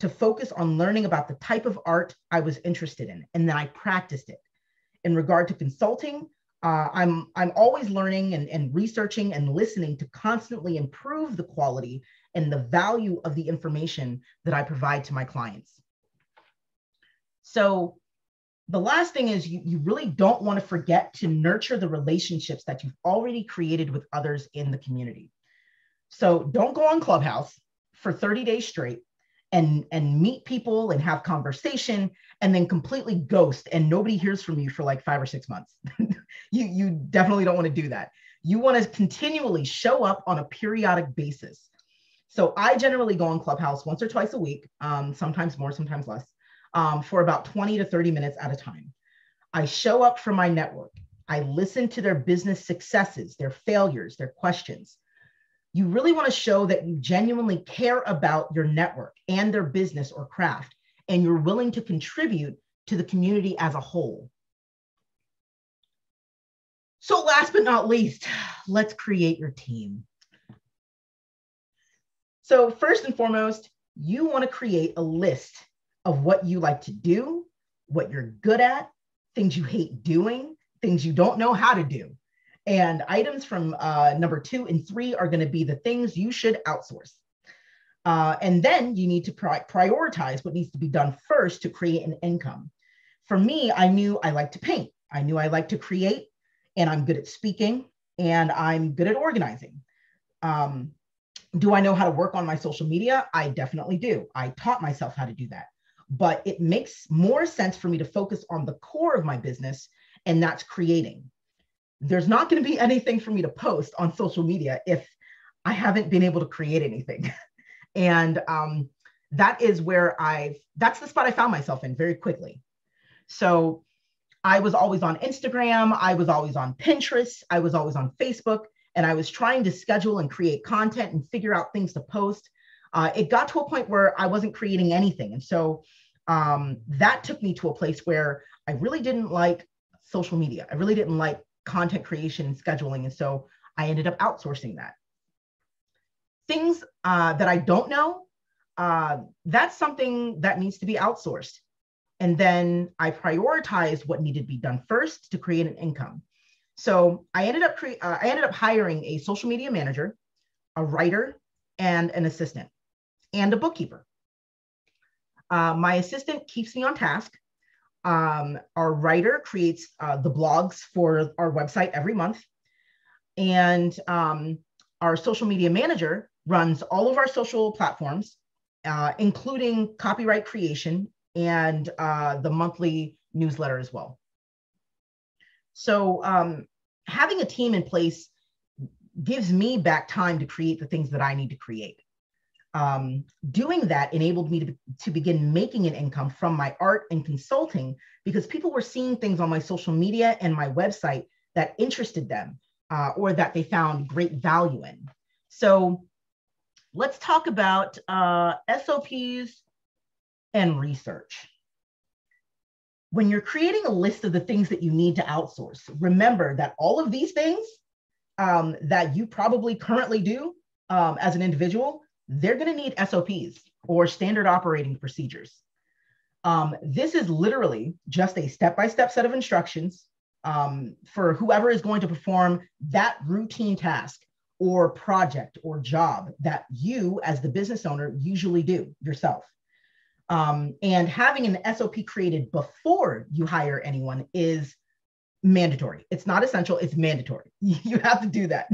to focus on learning about the type of art I was interested in, and then I practiced it. In regard to consulting, uh, I'm, I'm always learning and, and researching and listening to constantly improve the quality and the value of the information that I provide to my clients. So the last thing is you, you really don't want to forget to nurture the relationships that you've already created with others in the community. So don't go on Clubhouse for thirty days straight and, and meet people and have conversation and then completely ghost and nobody hears from you for like five or six months. you, you definitely don't want to do that. You want to continually show up on a periodic basis. So I generally go on Clubhouse once or twice a week, um, sometimes more, sometimes less, um, for about twenty to thirty minutes at a time. I show up for my network. I listen to their business successes, their failures, their questions. You really want to show that you genuinely care about your network and their business or craft, and you're willing to contribute to the community as a whole. So last but not least, let's create your team. So first and foremost, you want to create a list of what you like to do, what you're good at, things you hate doing, things you don't know how to do. And items from uh, number two and three are going to be the things you should outsource. Uh, and then you need to pri- prioritize what needs to be done first to create an income. For me, I knew I like to paint. I knew I like to create, and I'm good at speaking, and I'm good at organizing. Um, Do I know how to work on my social media? I definitely do. I taught myself how to do that. But it makes more sense for me to focus on the core of my business, and that's creating. There's not going to be anything for me to post on social media if I haven't been able to create anything. And um, that is where I've, that's the spot I found myself in very quickly. So I was always on Instagram. I was always on Pinterest. I was always on Facebook. And I was trying to schedule and create content and figure out things to post. Uh, it got to a point where I wasn't creating anything. And so um, that took me to a place where I really didn't like social media. I really didn't like content creation and scheduling. And so I ended up outsourcing that. Things uh, that I don't know, uh, that's something that needs to be outsourced. And then I prioritized what needed to be done first to create an income. So I ended up cre- uh, I ended up hiring a social media manager, a writer, and an assistant, and a bookkeeper. Uh, my assistant keeps me on task. Um, our writer creates uh, the blogs for our website every month, and um, our social media manager runs all of our social platforms, uh, including copyright creation and uh, the monthly newsletter as well. So um, having a team in place gives me back time to create the things that I need to create. Um, doing that enabled me to, to begin making an income from my art and consulting because people were seeing things on my social media and my website that interested them uh, or that they found great value in. So let's talk about uh, S O Ps and research. When you're creating a list of the things that you need to outsource, remember that all of these things um, that you probably currently do um, as an individual, they're going to need S O Ps or standard operating procedures. Um, this is literally just a step-by-step set of instructions um, for whoever is going to perform that routine task or project or job that you as the business owner usually do yourself. Um, and having an S O P created before you hire anyone is mandatory. It's not essential, it's mandatory. You have to do that.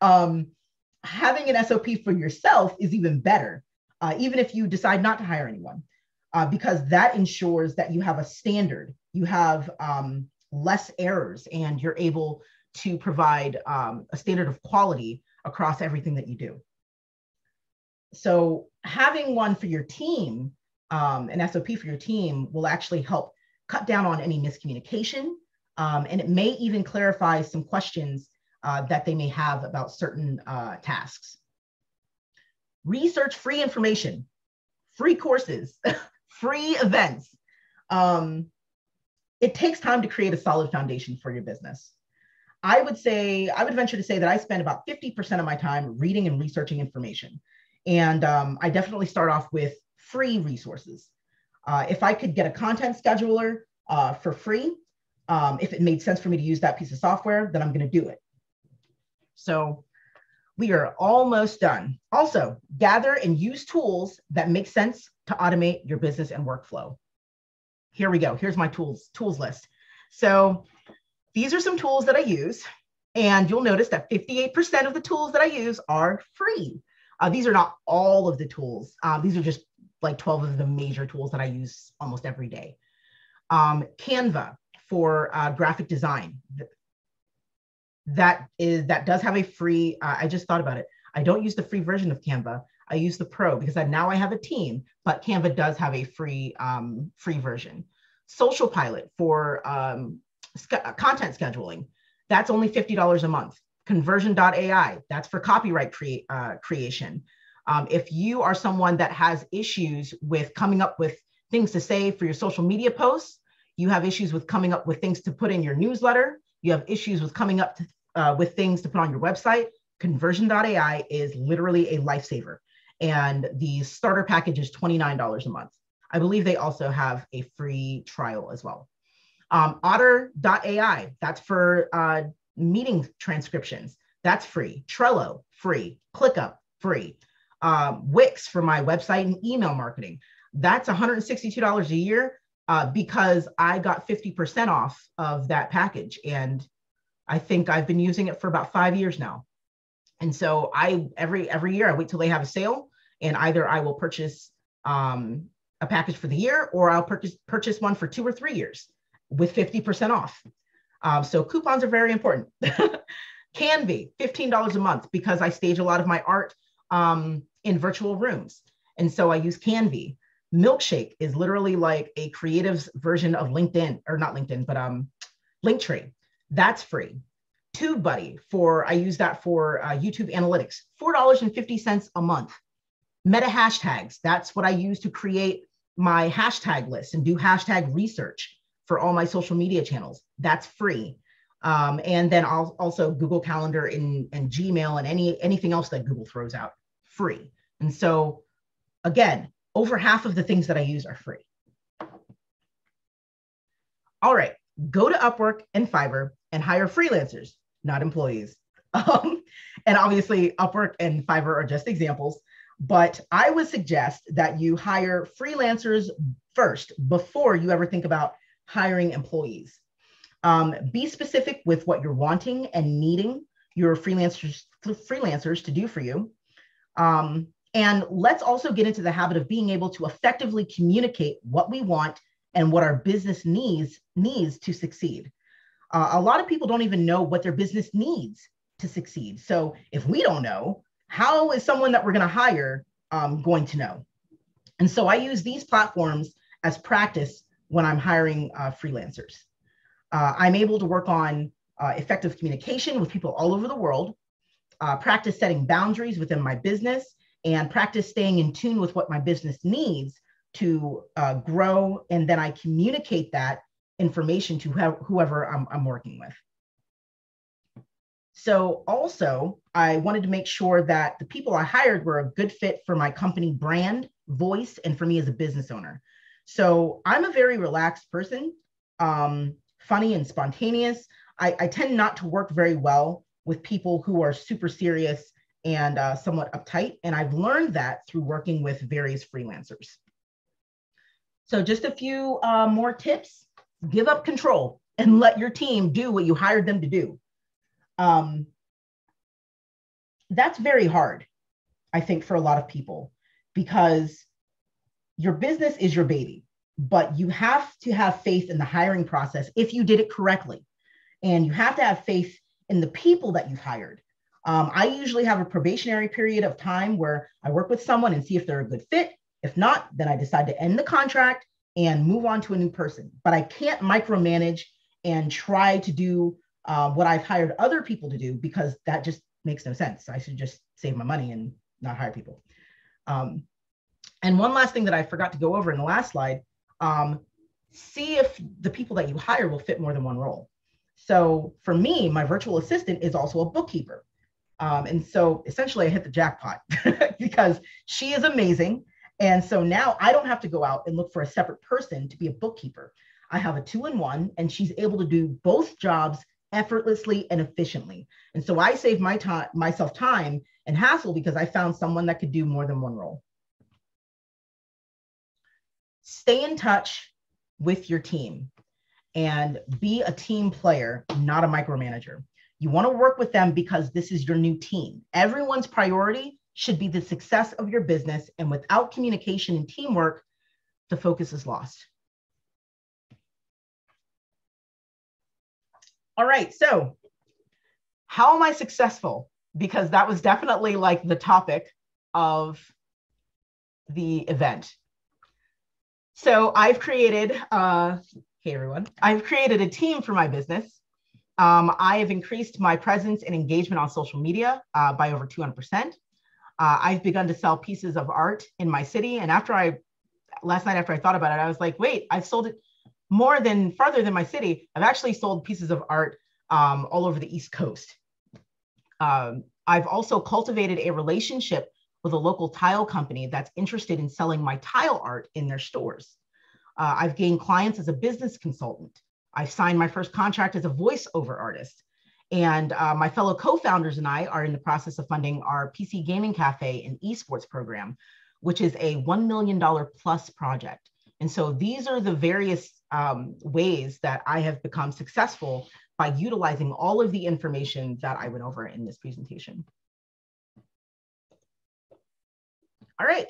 Um, having an S O P for yourself is even better, uh, even if you decide not to hire anyone, uh, because that ensures that you have a standard, you have um, less errors, and you're able to provide um, a standard of quality across everything that you do. So having one for your team, um, an S O P for your team, will actually help cut down on any miscommunication, um, and it may even clarify some questions Uh, that they may have about certain uh, tasks. Research free information, free courses, free events. Um, it takes time to create a solid foundation for your business. I would say, I would venture to say that I spend about fifty percent of my time reading and researching information. And um, I definitely start off with free resources. Uh, if I could get a content scheduler uh, for free, um, if it made sense for me to use that piece of software, then I'm gonna do it. So we are almost done. Also, gather and use tools that make sense to automate your business and workflow. Here we go. Here's my tools, tools list. So these are some tools that I use. And you'll notice that fifty-eight percent of the tools that I use are free. Uh, these are not all of the tools. Uh, these are just like twelve of the major tools that I use almost every day. Um, Canva for uh, graphic design. That is, that does have a free, uh, I just thought about it. I don't use the free version of Canva. I use the pro because I, now I have a team, but Canva does have a free, um, free version. Social Pilot for um, content scheduling. That's only fifty dollars a month. Conversion dot A I, that's for copyright crea uh, creation. Um, if you are someone that has issues with coming up with things to say for your social media posts, you have issues with coming up with things to put in your newsletter, you have issues with coming up to, uh, with things to put on your website, Conversion dot A I is literally a lifesaver. And the starter package is twenty-nine dollars a month. I believe they also have a free trial as well. Um, Otter dot A I, that's for uh, meeting transcriptions. That's free. Trello, free. ClickUp, free. Um, Wix for my website and email marketing. That's one hundred sixty-two dollars a year. Uh, because I got fifty percent off of that package. And I think I've been using it for about five years now. And so I every every year I wait till they have a sale, and either I will purchase um, a package for the year, or I'll purchase, purchase one for two or three years with fifty percent off. Um, so coupons are very important. Canva, fifteen dollars a month, because I stage a lot of my art um, in virtual rooms. And so I use Canva. Milkshake is literally like a creative's version of LinkedIn, or not LinkedIn, but um, Linktree. That's free. TubeBuddy for, I use that for uh, YouTube analytics, four dollars and fifty cents a month. Meta Hashtags, that's what I use to create my hashtag list and do hashtag research for all my social media channels. That's free. Um, and then I'll also Google Calendar and, and Gmail and any anything else that Google throws out, free. And so again, over half of the things that I use are free. All right, go to Upwork and Fiverr and hire freelancers, not employees. Um, and obviously Upwork and Fiverr are just examples, but I would suggest that you hire freelancers first before you ever think about hiring employees. Um, be specific with what you're wanting and needing your freelancers, freelancers to do for you. Um, And let's also get into the habit of being able to effectively communicate what we want and what our business needs needs to succeed. Uh, a lot of people don't even know what their business needs to succeed. So if we don't know, how is someone that we're going to hire um, going to know? And so I use these platforms as practice when I'm hiring uh, freelancers. Uh, I'm able to work on uh, effective communication with people all over the world, uh, practice setting boundaries within my business, and practice staying in tune with what my business needs to uh, grow. And then I communicate that information to whoever I'm, I'm working with. So also, I wanted to make sure that the people I hired were a good fit for my company brand, voice, and for me as a business owner. So I'm a very relaxed person, um, funny and spontaneous. I, I tend not to work very well with people who are super serious and uh, somewhat uptight. And I've learned that through working with various freelancers. So just a few uh, more tips. Give up control and let your team do what you hired them to do. Um, that's very hard, I think, for a lot of people, because your business is your baby, but you have to have faith in the hiring process if you did it correctly. And you have to have faith in the people that you've hired. Um, I usually have a probationary period of time where I work with someone and see if they're a good fit. If not, then I decide to end the contract and move on to a new person. But I can't micromanage and try to do uh, what I've hired other people to do, because that just makes no sense. I should just save my money and not hire people. Um, and one last thing that I forgot to go over in the last slide, um, see if the people that you hire will fit more than one role. So for me, my virtual assistant is also a bookkeeper. Um, and so essentially I hit the jackpot because she is amazing. And so now I don't have to go out and look for a separate person to be a bookkeeper. I have a two-in-one, and she's able to do both jobs effortlessly and efficiently. And so I saved my time, myself time and hassle, because I found someone that could do more than one role. Stay in touch with your team and be a team player, not a micromanager. You want to work with them because this is your new team. Everyone's priority should be the success of your business, and without communication and teamwork, the focus is lost. All right, so how am I successful? Because that was definitely like the topic of the event. So I've created, uh, hey everyone, I've created a team for my business. Um, I have increased my presence and engagement on social media uh, by over two hundred percent. Uh, I've begun to sell pieces of art in my city. And after I, last night after I thought about it, I was like, wait, I've sold it more than, farther than my city. I've actually sold pieces of art um, all over the East Coast. Um, I've also cultivated a relationship with a local tile company that's interested in selling my tile art in their stores. Uh, I've gained clients as a business consultant. I've signed my first contract as a voiceover artist. And uh, my fellow co-founders and I are in the process of funding our P C Gaming Cafe and esports program, which is a one million dollar plus project. And so these are the various um, ways that I have become successful by utilizing all of the information that I went over in this presentation. All right,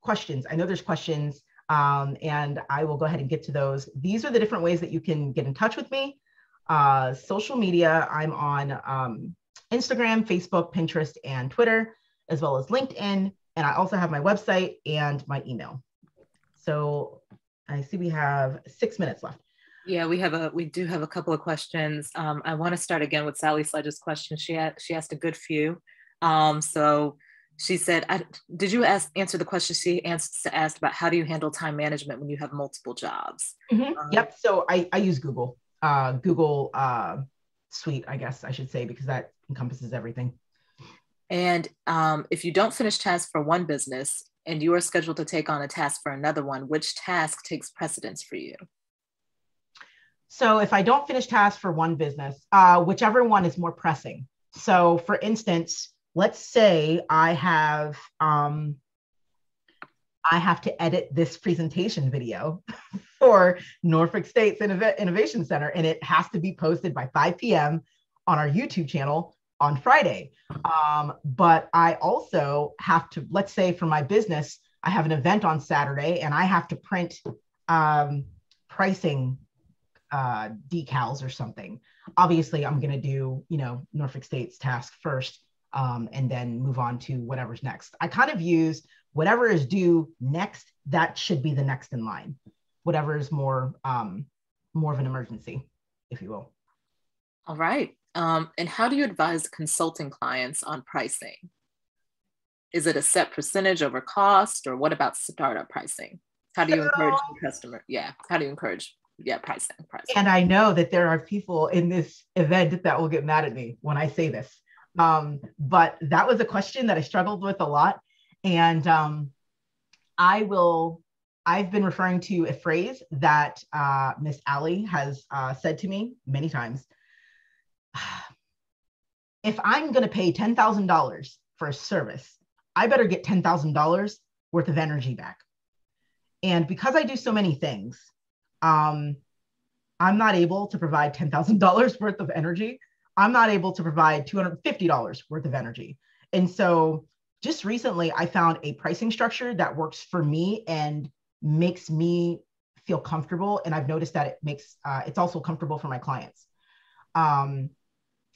questions. I know there's questions, um, and I will go ahead and get to those. These are the different ways that you can get in touch with me. Uh, social media, I'm on um, Instagram, Facebook, Pinterest, and Twitter, as well as LinkedIn. And I also have my website and my email. So I see we have six minutes left. Yeah, we have a, we do have a couple of questions. Um, I want to start again with Sally Sledge's question. She, had, she asked a good few. Um, so she said, I, did you ask, answer the question she asked, asked about how do you handle time management when you have multiple jobs? Mm-hmm. um, yep, so I, I use Google. Uh, Google uh, Suite, I guess I should say, because that encompasses everything. And um, if you don't finish tasks for one business and you are scheduled to take on a task for another one, which task takes precedence for you? So if I don't finish tasks for one business, uh, whichever one is more pressing. So for instance, let's say I have, um, I have to edit this presentation video for Norfolk State's Innov- Innovation Center, and it has to be posted by five P M on our YouTube channel on Friday. Um, but I also have to, let's say for my business, I have an event on Saturday and I have to print um, pricing uh, decals or something. Obviously I'm gonna do, you know, Norfolk State's task first, um, and then move on to whatever's next. I kind of use whatever is due next, that should be the next in line. Whatever is more, um, more of an emergency, if you will. All right. Um, and how do you advise consulting clients on pricing? Is it a set percentage over cost, or what about startup pricing? How do you so, encourage your customer? Yeah. How do you encourage? Yeah, pricing, pricing. And I know that there are people in this event that will get mad at me when I say this, um, but that was a question that I struggled with a lot. And um, I will, I've been referring to a phrase that uh, Miss Allie has uh, said to me many times. If I'm going to pay ten thousand dollars for a service, I better get ten thousand dollars worth of energy back. And because I do so many things, um, I'm not able to provide ten thousand dollars worth of energy. I'm not able to provide two hundred fifty dollars worth of energy. And so just recently, I found a pricing structure that works for me and makes me feel comfortable. And I've noticed that it makes, uh, it's also comfortable for my clients. Um,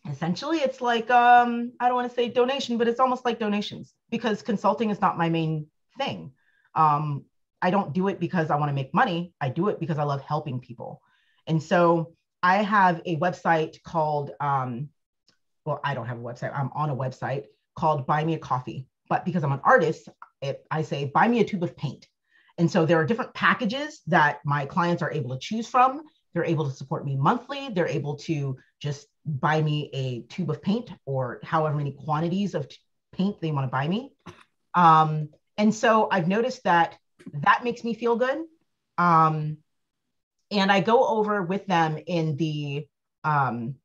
essentially, it's like, um, I don't want to say donation, but it's almost like donations, because consulting is not my main thing. Um, I don't do it because I want to make money. I do it because I love helping people. And so I have a website called, um, well, I don't have a website. I'm on a website called Buy Me a Coffee, but because I'm an artist, it, I say, buy me a tube of paint. And so there are different packages that my clients are able to choose from. They're able to support me monthly. They're able to just buy me a tube of paint or however many quantities of paint they want to buy me. Um, and so I've noticed that that makes me feel good. Um, and I go over with them in the, um,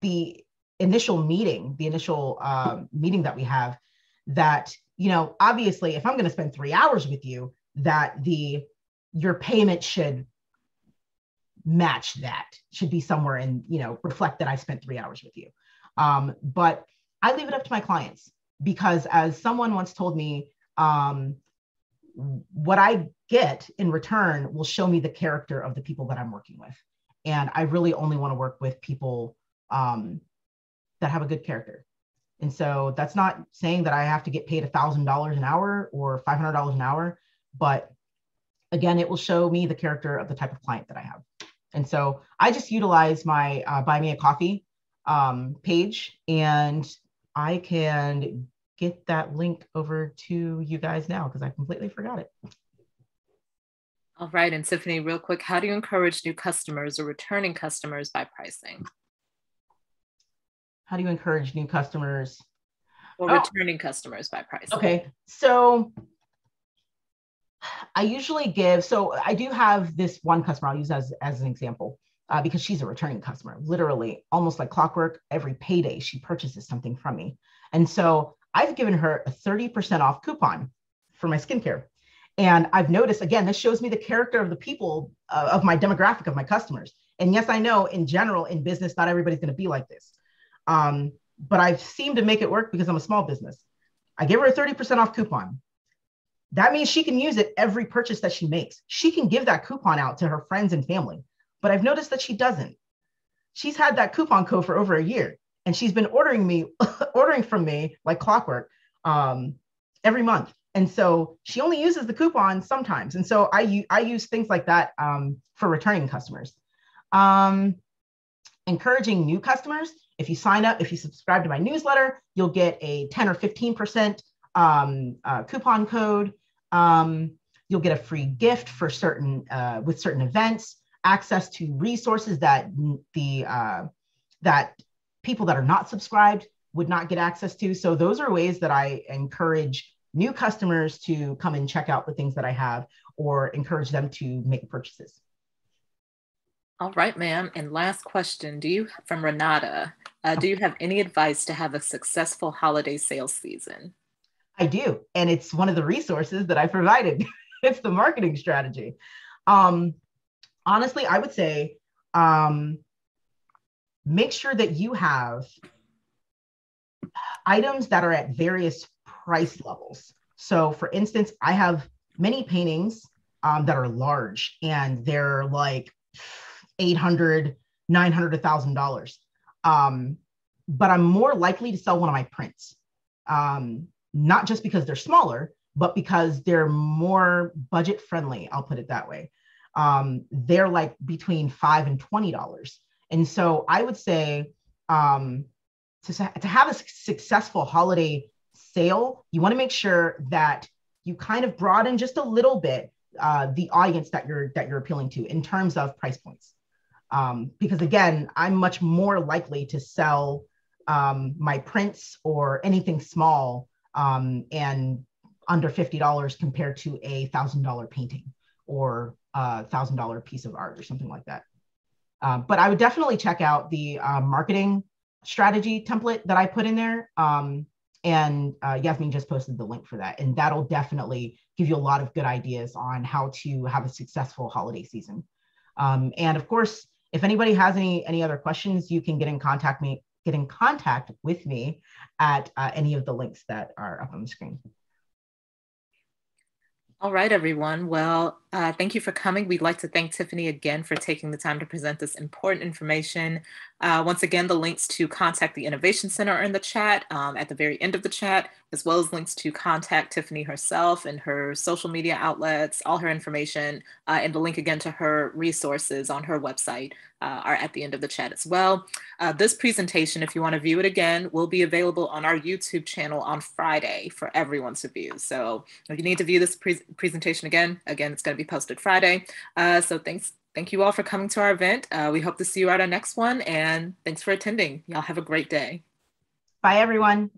the initial meeting, the initial um, meeting that we have that, you know, obviously, if I'm going to spend three hours with you, that the your payment should match that, should be somewhere and, you know, reflect that I spent three hours with you. Um, but I leave it up to my clients, because as someone once told me, um, what I get in return will show me the character of the people that I'm working with. And I really only want to work with people um, that have a good character. And so that's not saying that I have to get paid one thousand dollars an hour or five hundred dollars an hour, but again, it will show me the character of the type of client that I have. And so I just utilize my uh, Buy Me a Coffee um, page, and I can get that link over to you guys now because I completely forgot it. All right, and Tiffany, real quick, how do you encourage new customers or returning customers by pricing? How do you encourage new customers? Or oh. returning customers by pricing. Okay, so I usually give, so I do have this one customer, I'll use as, as an example, uh, because she's a returning customer, literally almost like clockwork, every payday she purchases something from me. And so I've given her a thirty percent off coupon for my skincare. And I've noticed, again, this shows me the character of the people, uh, of my demographic, of my customers. And yes, I know in general, in business, not everybody's gonna be like this. Um, but I've seemed to make it work because I'm a small business. I give her a thirty percent off coupon. That means she can use it every purchase that she makes. She can give that coupon out to her friends and family, but I've noticed that she doesn't. She's had that coupon code for over a year, and she's been ordering me, ordering from me like clockwork um, every month. And so she only uses the coupon sometimes. And so I, I use things like that um, for returning customers. Um, encouraging new customers. If you sign up, if you subscribe to my newsletter, you'll get a ten or fifteen percent um, uh, coupon code. Um, you'll get a free gift for certain, uh, with certain events, access to resources that the, uh, that people that are not subscribed would not get access to. So those are ways that I encourage new customers to come and check out the things that I have, or encourage them to make purchases. All right, ma'am. And last question, do you, from Renata, uh, do you have any advice to have a successful holiday sales season? I do. And it's one of the resources that I provided. It's the marketing strategy. Um, honestly, I would say, um, make sure that you have items that are at various price levels. So for instance, I have many paintings um, that are large, and they're like eight hundred, nine hundred, one thousand dollars. Um, but I'm more likely to sell one of my prints, um, not just because they're smaller, but because they're more budget friendly. I'll put it that way. Um, they're like between five and twenty dollars. And so I would say um, to, to have a successful holiday sale, you want to make sure that you kind of broaden just a little bit Uh, the audience that you're that you're appealing to in terms of price points, um, because again, I'm much more likely to sell um, my prints or anything small um, and under fifty dollars compared to a one thousand dollar painting or a one thousand dollar piece of art or something like that. Uh, but I would definitely check out the uh, marketing strategy template that I put in there. Um, and uh, Yasmin just posted the link for that. And that'll definitely give you a lot of good ideas on how to have a successful holiday season. Um, and of course, if anybody has any, any other questions, you can get in contact me, get in contact with me at uh, any of the links that are up on the screen. All right, everyone. Well, uh, thank you for coming. We'd like to thank Tiffany again for taking the time to present this important information. Uh, once again, the links to contact the Innovation Center are in the chat um, at the very end of the chat, as well as links to contact Tiffany herself and her social media outlets, all her information, uh, and the link again to her resources on her website uh, are at the end of the chat as well. Uh, this presentation, if you want to view it again, will be available on our YouTube channel on Friday for everyone to view. So if you need to view this pre presentation again, again, it's going to be posted Friday. Uh, so thanks. Thank you all for coming to our event. Uh, we hope to see you at our next one, and thanks for attending. Y'all have a great day. Bye, everyone.